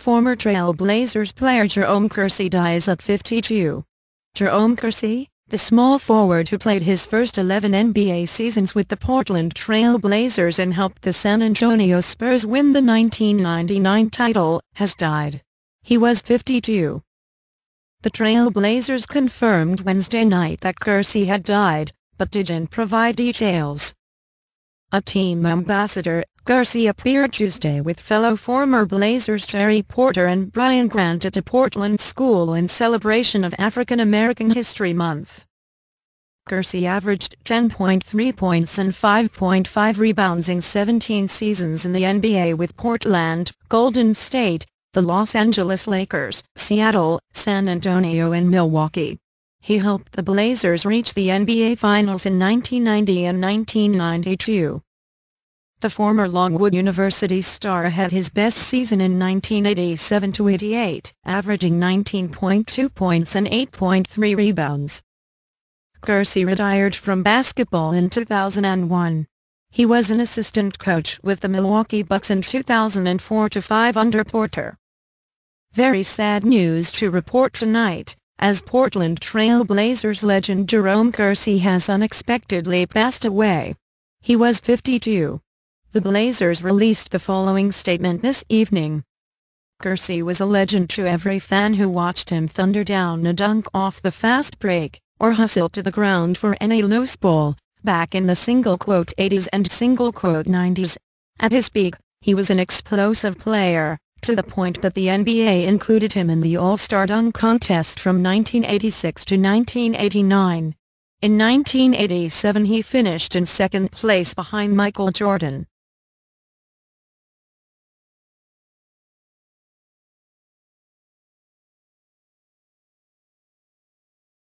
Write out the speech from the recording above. Former Trail Blazers player Jerome Kersey dies at 52. Jerome Kersey, the small forward who played his first 11 NBA seasons with the Portland Trail Blazers and helped the San Antonio Spurs win the 1999 title, has died. He was 52. The Trail Blazers confirmed Wednesday night that Kersey had died, but didn't provide details. A team ambassador, Kersey appeared Tuesday with fellow former Blazers Terry Porter and Brian Grant at a Portland school in celebration of African American History Month. Kersey averaged 10.3 points and 5.5 rebounds in 17 seasons in the NBA with Portland, Golden State, the Los Angeles Lakers, Seattle, San Antonio and Milwaukee. He helped the Blazers reach the NBA Finals in 1990 and 1992. The former Longwood University star had his best season in 1987-88, averaging 19.2 points and 8.3 rebounds. Kersey retired from basketball in 2001. He was an assistant coach with the Milwaukee Bucks in 2004-05 under Porter. Very sad news to report tonight, as Portland Trail Blazers legend Jerome Kersey has unexpectedly passed away. He was 52. The Blazers released the following statement this evening. Kersey was a legend to every fan who watched him thunder down a dunk off the fast break, or hustle to the ground for any loose ball, back in the single-quote 80s and single-quote 90s. At his peak, he was an explosive player, to the point that the NBA included him in the All-Star Dunk Contest from 1986 to 1989. In 1987 he finished in second place behind Michael Jordan.